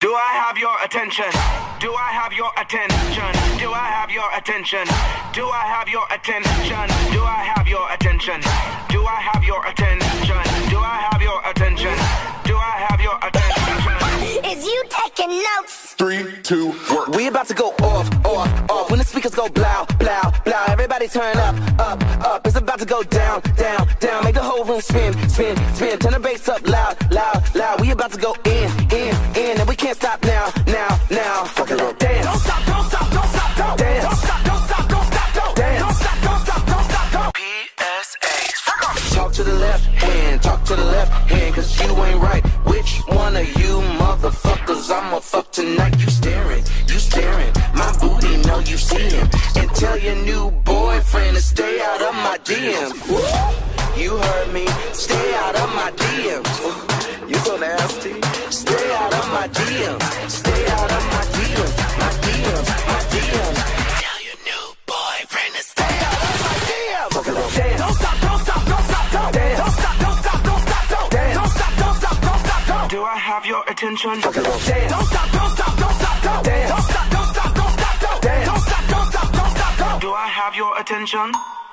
Do I have your attention? Do I have your attention? Do I have your attention? Do I have your attention? Do I have your attention? Do I have your attention? Do I have your attention? Do I have your attention? Is you taking notes? 3, 2, work. We about to go off, off, off. When the speakers go blow, blow, blow, everybody turn up, up, up. It's about to go down, down, down. Make the whole room spin, spin, spin. Turn the bass up loud, loud, loud. We about to go in, and we can't stop now, now, now. Fuck it up, dance. Don't stop, don't stop, don't stop, don't dance. Don't stop, don't stop, don't stop, don't dance. Don't stop, don't stop, don't stop, don't. PSAs. Fuck off. Talk to the left hand, talk to the left hand, 'cause you ain't right. Which one of you motherfuckers I'ma fuck tonight? You staring, my booty, know you see him. And tell your new boyfriend to stay out of my DMs. You heard me, stay out of my DMs. You so nasty. Stay out of my DMs. Stay out of my DMs. My DMs. My DMs. Tell your new boyfriend to stay out of my DMs. Fuck it up, dance. Don't stop, don't stop, don't stop, don't dance. Don't stop, don't stop, don't stop, don't dance. Don't stop, don't stop, don't stop, don't. Do I have your attention? Fuck it up, dance. Don't stop, don't stop, don't stop, don't dance. Don't stop, don't stop, don't stop, don't dance. Don't stop, don't stop, don't stop, don't. Do I have your attention?